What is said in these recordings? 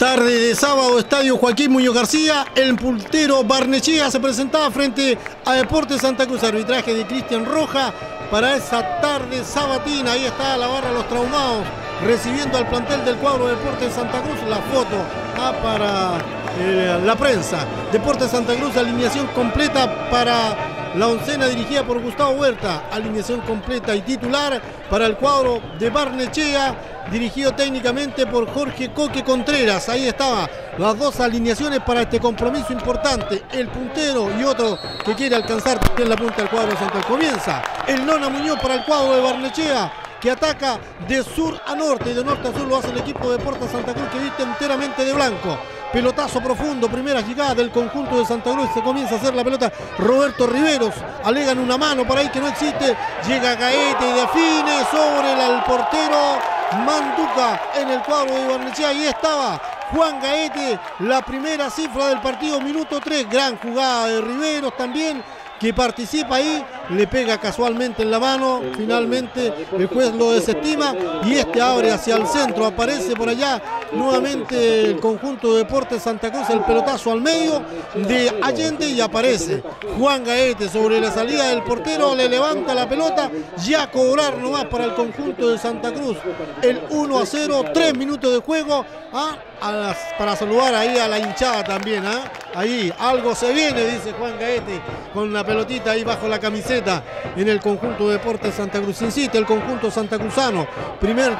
Tarde de sábado, estadio Joaquín Muñoz García, el puntero Barnechea se presentaba frente a Deportes Santa Cruz, arbitraje de Cristian Roja para esa tarde sabatina. Ahí está la barra Los Traumados recibiendo al plantel del cuadro de Deportes Santa Cruz. La foto para la prensa. Deportes Santa Cruz, alineación completa para la oncena dirigida por Gustavo Huerta, alineación completa y titular para el cuadro de Barnechea, dirigido técnicamente por Jorge Coque Contreras. Ahí estaba las dos alineaciones para este compromiso importante. El puntero y otro que quiere alcanzar en la punta del cuadro central. Comienza el Nona Muñoz para el cuadro de Barnechea, que ataca de sur a norte y de norte a sur lo hace el equipo de Deportes Santa Cruz, que viste enteramente de blanco. Pelotazo profundo, primera llegada del conjunto de Santa Cruz, se comienza a hacer la pelota. Roberto Riveros, alegan una mano por ahí que no existe, llega Gaete y define sobre el portero Manduca en el cuadro de Barnechea. Ahí estaba Juan Gaete, la primera cifra del partido, minuto 3, gran jugada de Riveros también, que participa ahí, le pega casualmente en la mano, finalmente el juez lo desestima y este abre hacia el centro, aparece por allá nuevamente el conjunto de Deportes Santa Cruz, el pelotazo al medio de Allende y aparece Juan Gaete sobre la salida del portero, le levanta la pelota, ya cobrar nomás para el conjunto de Santa Cruz, el 1-0, 3 minutos de juego, para saludar ahí a la hinchada también, ahí algo se viene, dice Juan Gaete, con la pelotita ahí bajo la camiseta en el conjunto de Deportes Santa Cruz. Insiste el conjunto santacruzano, primer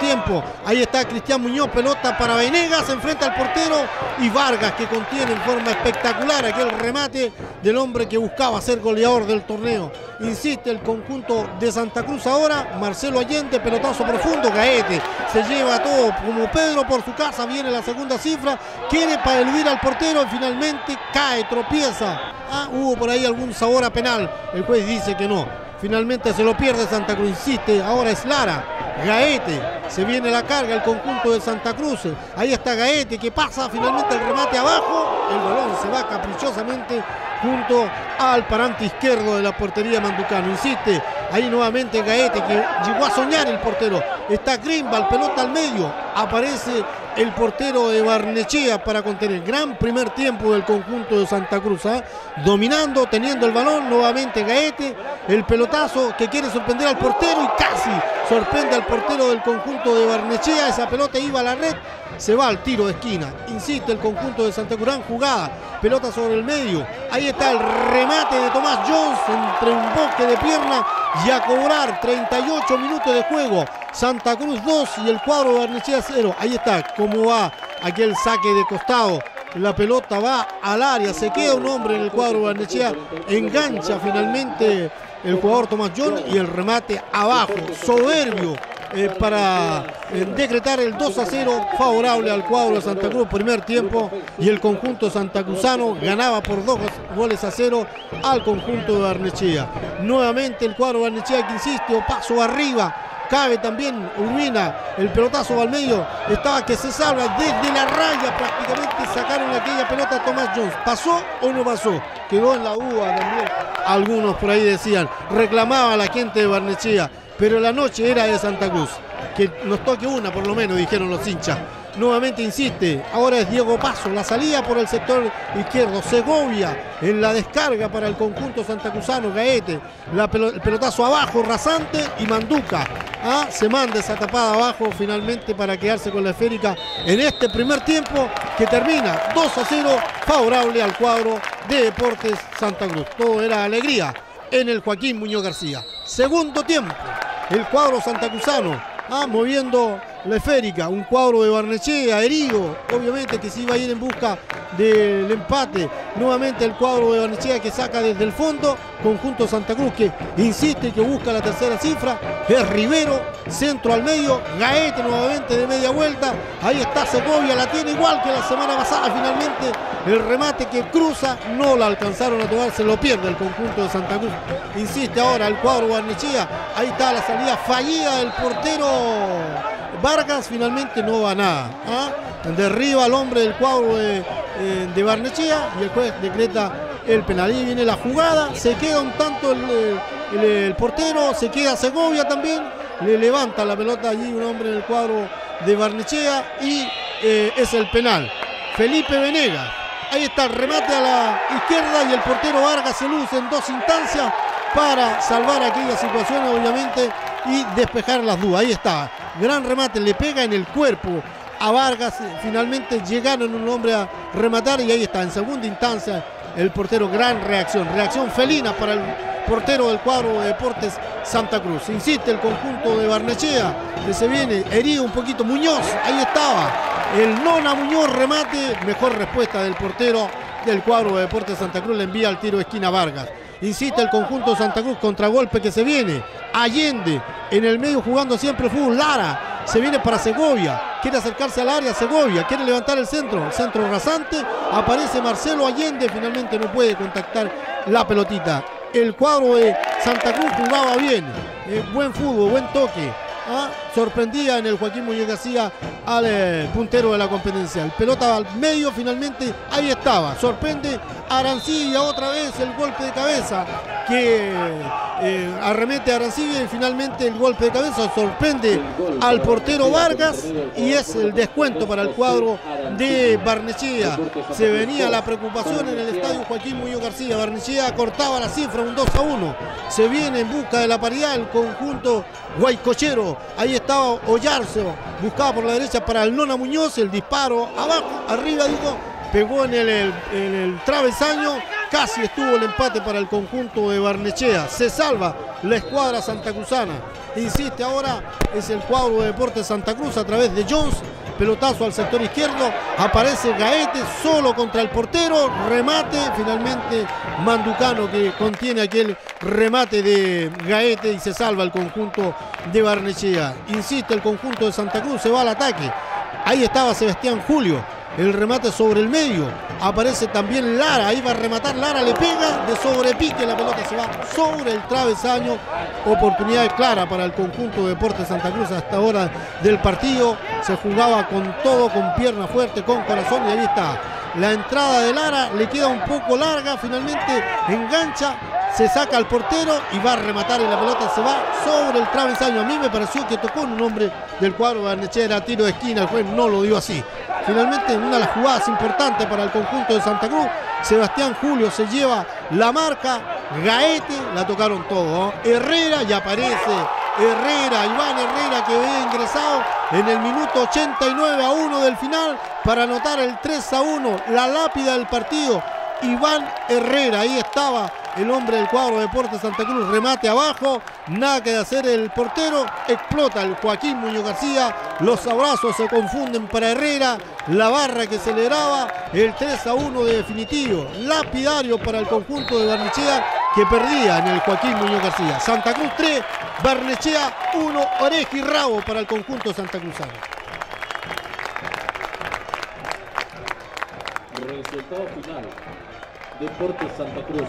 tiempo, ahí está Cristian Muñoz, pelota para Venegas, se enfrenta al portero y Vargas, que contiene en forma espectacular aquel remate del hombre que buscaba ser goleador del torneo. Insiste el conjunto de Santa Cruz ahora, Marcelo Allende, pelotazo profundo, Gaete se lleva todo como Pedro por su casa, viene la segunda cifra, quiere para eludir al portero, finalmente cae, tropieza, hubo por ahí algún sabor a penal, el juez dice que no, finalmente se lo pierde Santa Cruz, insiste, ahora es Lara, Gaete, se viene la carga el conjunto de Santa Cruz, ahí está Gaete que pasa, finalmente el remate abajo, el balón se va caprichosamente junto al parante izquierdo de la portería manducano. Insiste ahí nuevamente Gaete, que llegó a soñar el portero, está Grimbal, pelota al medio, aparece el portero de Barnechea para contener. Gran primer tiempo del conjunto de Santa Cruz, dominando, teniendo el balón, nuevamente Gaete, el pelotazo que quiere sorprender al portero y casi sorprende al portero del conjunto de Barnechea, esa pelota iba a la red, se va al tiro de esquina. Insiste el conjunto de Santa Cruz, jugada, pelota sobre el medio, ahí está el remate de Tomás Jones entre un boque de pierna y a cobrar, 38 minutos de juego, Santa Cruz 2 y el cuadro de Barnechea 0. Ahí está cómo va aquel saque de costado, la pelota va al área, se queda un hombre en el cuadro de Barnechea, engancha finalmente el jugador Tomás Jones y el remate abajo, soberbio, para decretar el 2-0 favorable al cuadro de Santa Cruz. Primer tiempo y el conjunto santacruzano ganaba por 2-0 al conjunto de Barnechea. Nuevamente el cuadro de Barnechea que insiste, o paso arriba, cabe también Urbina, el pelotazo al medio, estaba que se salva desde la raya, prácticamente sacaron aquella pelota a Tomás Jones, ¿pasó o no pasó? Quedó en la uva también, algunos por ahí decían, reclamaba la gente de Barnechea, pero la noche era de Santa Cruz, que nos toque una por lo menos, dijeron los hinchas. Nuevamente insiste, ahora es Diego Paso, la salida por el sector izquierdo, Segovia en la descarga para el conjunto santacruzano, Gaete, el pelotazo abajo, rasante y Manduca, se manda esa tapada abajo finalmente para quedarse con la esférica en este primer tiempo que termina 2-0 favorable al cuadro de Deportes Santa Cruz. Todo era alegría en el Joaquín Muñoz García. Segundo tiempo, el cuadro santacruzano moviendo la esférica, un cuadro de Barnechea herido, obviamente que se iba a ir en busca del empate. Nuevamente el cuadro de Barnechea que saca desde el fondo, conjunto Santa Cruz que insiste y que busca la tercera cifra, es Rivero, centro al medio, Gaete nuevamente de media vuelta, ahí está Segovia, la tiene igual que la semana pasada, finalmente el remate que cruza, no la alcanzaron a tomar, se lo pierde el conjunto de Santa Cruz. Insiste ahora el cuadro de Barnechea, ahí está la salida fallida del portero Vargas, finalmente no va nada, derriba al hombre del cuadro de Barnechea y el juez decreta el penal. Ahí viene la jugada, se queda un tanto el portero, se queda Segovia también, le levanta la pelota allí un hombre del cuadro de Barnechea y es el penal. Felipe Venegas, ahí está, remate a la izquierda y el portero Vargas se luce en dos instancias para salvar aquella situación, obviamente, y despejar las dudas. Ahí está, gran remate, le pega en el cuerpo a Vargas, finalmente llegaron un hombre a rematar y ahí está, en segunda instancia, el portero, gran reacción, reacción felina para el portero del cuadro de Deportes Santa Cruz. Insiste el conjunto de Barnechea, que se viene herido un poquito, Muñoz, ahí estaba. El Nona Muñoz, remate, mejor respuesta del portero del cuadro de Deportes Santa Cruz, le envía al tiro de esquina Vargas. Insiste el conjunto de Santa Cruz, contragolpe que se viene, Allende en el medio jugando siempre fútbol, Lara se viene para Segovia, quiere acercarse al área, Segovia quiere levantar el centro rasante, aparece Marcelo Allende, finalmente no puede contactar la pelotita. El cuadro de Santa Cruz jugaba bien, buen fútbol, buen toque. Sorprendía en el Joaquín Muñoz García al puntero de la competencia. El pelota al medio, finalmente ahí estaba, sorprende Arancibia, otra vez el golpe de cabeza que arremete a Arancibia y finalmente el golpe de cabeza sorprende al portero Vargas y es el descuento para el cuadro de Barnechea. Se venía la preocupación en el estadio Joaquín Muñoz García, Barnechea cortaba la cifra, un 2-1, se viene en busca de la paridad el conjunto guaycochero. Ahí estaba Ollarzo, buscaba por la derecha para el Nona Muñoz, el disparo abajo, arriba digo, pegó en el travesaño, casi estuvo el empate para el conjunto de Barnechea. Se salva la escuadra santacruzana. Insiste ahora, es el cuadro de Deportes Santa Cruz a través de Jones, pelotazo al sector izquierdo, aparece Gaete solo contra el portero, remate, finalmente Manducano que contiene aquel remate de Gaete y se salva el conjunto de Barnechea. Insiste el conjunto de Santa Cruz, se va al ataque, ahí estaba Sebastián Julio, el remate sobre el medio, aparece también Lara, ahí va a rematar, Lara le pega de sobrepique, la pelota se va sobre el travesaño, oportunidad clara para el conjunto de Deportes Santa Cruz. Hasta ahora del partido se jugaba con todo, con pierna fuerte, con corazón y ahí está la entrada de Lara, le queda un poco larga, finalmente engancha, se saca al portero y va a rematar y la pelota se va sobre el travesaño. A mí me pareció que tocó en un hombre del cuadro de Barnechea, tiro de esquina, el juez no lo dio así. Finalmente una de las jugadas importantes para el conjunto de Santa Cruz, Sebastián Julio se lleva la marca, Gaete, la tocaron todos, Herrera, y aparece Herrera, Iván Herrera que había ingresado en el minuto 89-1 del final para anotar el 3-1, la lápida del partido, Iván Herrera, ahí estaba el hombre del cuadro de Deportes Santa Cruz, remate abajo, nada que hacer el portero, explota el Joaquín Muñoz García, los abrazos se confunden para Herrera, la barra que celebraba el 3-1 de definitivo, lapidario para el conjunto de Barnechea que perdía en el Joaquín Muñoz García. Santa Cruz 3, Barnechea 1, oreja y rabo para el conjunto santacruzano. Resultado final, Deportes Santa Cruz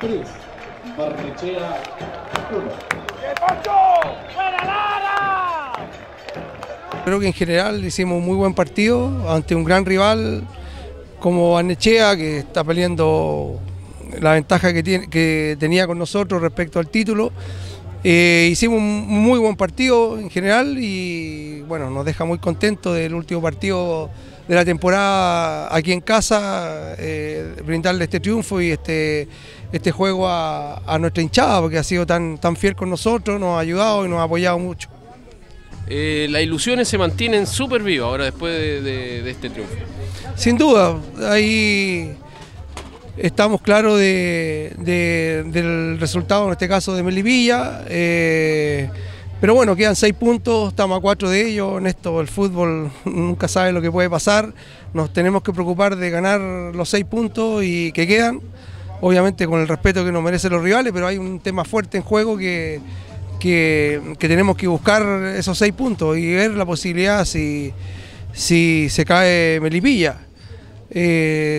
3, Barnechea 1. ¡Fuera Lara! Creo que en general hicimos un muy buen partido ante un gran rival como Barnechea, que está peleando la ventaja que tenía con nosotros respecto al título. Hicimos un muy buen partido en general y bueno, nos deja muy contentos del último partido de la temporada aquí en casa, brindarle este triunfo y este juego a nuestra hinchada, porque ha sido tan fiel con nosotros, nos ha ayudado y nos ha apoyado mucho. Las ilusiones se mantienen súper vivas ahora después de este triunfo. Sin duda, ahí estamos claros del resultado, en este caso de Melipilla, pero bueno, quedan 6 puntos, estamos a 4 de ellos, en esto el fútbol nunca sabe lo que puede pasar, nos tenemos que preocupar de ganar los 6 puntos y que quedan, obviamente con el respeto que nos merecen los rivales, pero hay un tema fuerte en juego que tenemos que buscar esos 6 puntos y ver la posibilidad si se cae Melipilla.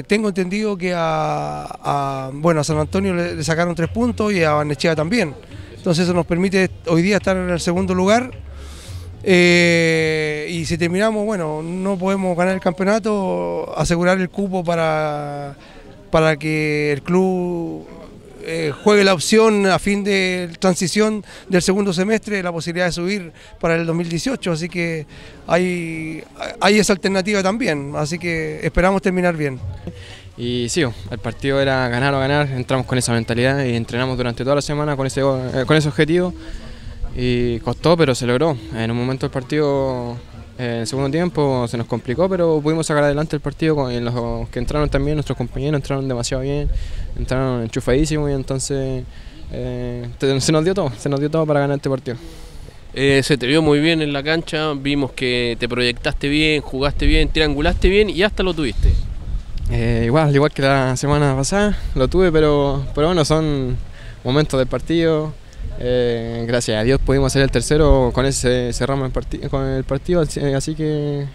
Tengo entendido que a San Antonio le sacaron 3 puntos y a Barnechea también. Entonces eso nos permite hoy día estar en el segundo lugar y si terminamos, bueno, no podemos ganar el campeonato, asegurar el cupo para que el club juegue la opción a fin de transición del segundo semestre, la posibilidad de subir para el 2018, así que hay esa alternativa también, así que esperamos terminar bien. Y sí, el partido era ganar o ganar, entramos con esa mentalidad y entrenamos durante toda la semana con ese objetivo, y costó pero se logró. En un momento del partido, en el segundo tiempo, se nos complicó, pero pudimos sacar adelante el partido, y los que entraron también, nuestros compañeros entraron demasiado bien, entraron enchufadísimos, y entonces se nos dio todo para ganar este partido. Se te vio muy bien en la cancha, vimos que te proyectaste bien, jugaste bien, triangulaste bien y hasta lo tuviste. Igual que la semana pasada, lo tuve, pero bueno, son momentos del partido. Gracias a Dios pudimos hacer el tercero, con ese cerramos el partido, así que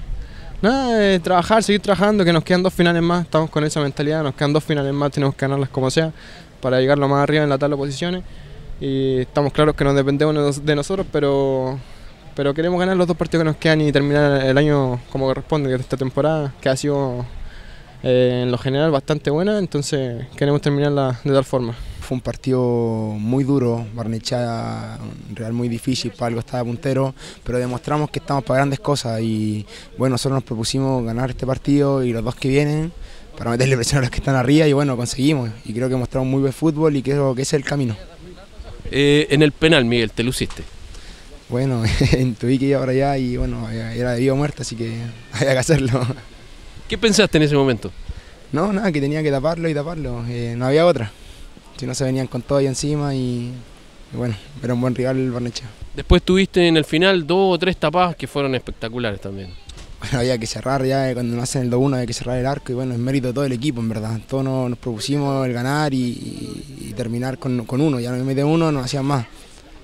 nada, seguir trabajando, que nos quedan dos finales más, estamos con esa mentalidad, nos quedan dos finales más, tenemos que ganarlas como sea para llegar lo más arriba en la tabla de posiciones, y estamos claros que nos dependemos de nosotros, pero queremos ganar los dos partidos que nos quedan y terminar el año como corresponde, esta temporada que ha sido en lo general bastante buena, entonces queremos terminarla de tal forma. Fue un partido muy duro, Barnechea, un Real muy difícil, para algo estaba puntero, pero demostramos que estamos para grandes cosas, y bueno, nosotros nos propusimos ganar este partido y los dos que vienen, para meterle presión a los que están arriba, y bueno, conseguimos, y creo que mostramos muy buen fútbol y creo que ese es el camino. En el penal, Miguel, te luciste. Bueno, intuí que iba para allá y bueno, era de vida o muerte, así que había que hacerlo. ¿Qué pensaste en ese momento? No, nada, que tenía que taparlo, no había otra. Si no, se venían con todo ahí encima y bueno, era un buen rival el Barnechea. Después tuviste en el final dos o tres tapadas que fueron espectaculares también. Bueno, había que cerrar ya, cuando nos hacen el 2-1 había que cerrar el arco, y bueno, es mérito de todo el equipo en verdad. Todos nos propusimos el ganar y terminar con uno, ya no me meten uno, no hacían más.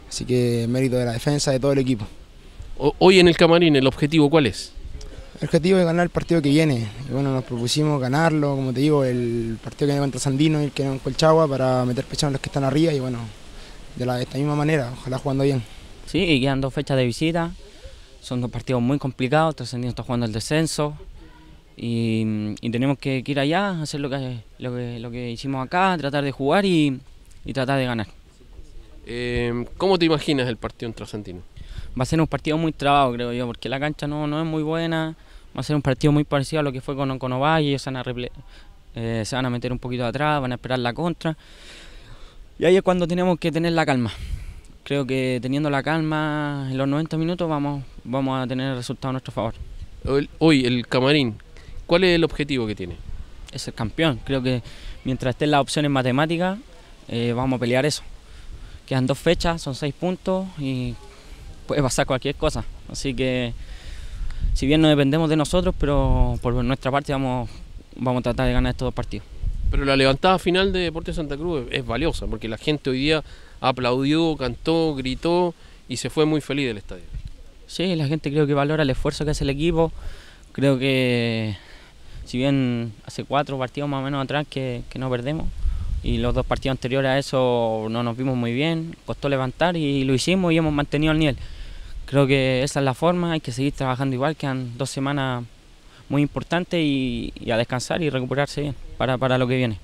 Así que mérito de la defensa, de todo el equipo. Hoy en el camarín, ¿el objetivo cuál es? El objetivo es ganar el partido que viene, y bueno, nos propusimos ganarlo, como te digo, el partido que viene contra Trasandino y el que viene con Colchagua, para meter presión a los que están arriba, y bueno, de esta misma manera, ojalá jugando bien. Sí, y quedan dos fechas de visita, son dos partidos muy complicados, Trasandino está jugando el descenso, y tenemos que ir allá, hacer lo que hicimos acá, tratar de jugar y tratar de ganar. ¿Cómo te imaginas el partido en Trasandino? Va a ser un partido muy trabado, creo yo, porque la cancha no es muy buena. Va a ser un partido muy parecido a lo que fue con Ovalle. Ellos se van a meter un poquito atrás, van a esperar la contra. Y ahí es cuando tenemos que tener la calma. Creo que teniendo la calma en los 90 minutos vamos a tener el resultado a nuestro favor. Hoy, el camarín, ¿cuál es el objetivo que tiene? Es ser campeón. Creo que mientras estén las opciones matemáticas, vamos a pelear eso. Quedan dos fechas, son 6 puntos y puede pasar cualquier cosa, así que si bien no dependemos de nosotros, pero por nuestra parte vamos a tratar de ganar estos dos partidos. Pero la levantada final de Deportes Santa Cruz es valiosa, porque la gente hoy día aplaudió, cantó, gritó y se fue muy feliz del estadio. Sí, la gente creo que valora el esfuerzo que hace el equipo. Creo que si bien hace 4 partidos más o menos atrás que no perdemos, y los 2 partidos anteriores a eso no nos vimos muy bien, costó levantar y lo hicimos y hemos mantenido el nivel. Creo que esa es la forma, hay que seguir trabajando igual, quedan 2 semanas muy importantes y a descansar y recuperarse bien para lo que viene.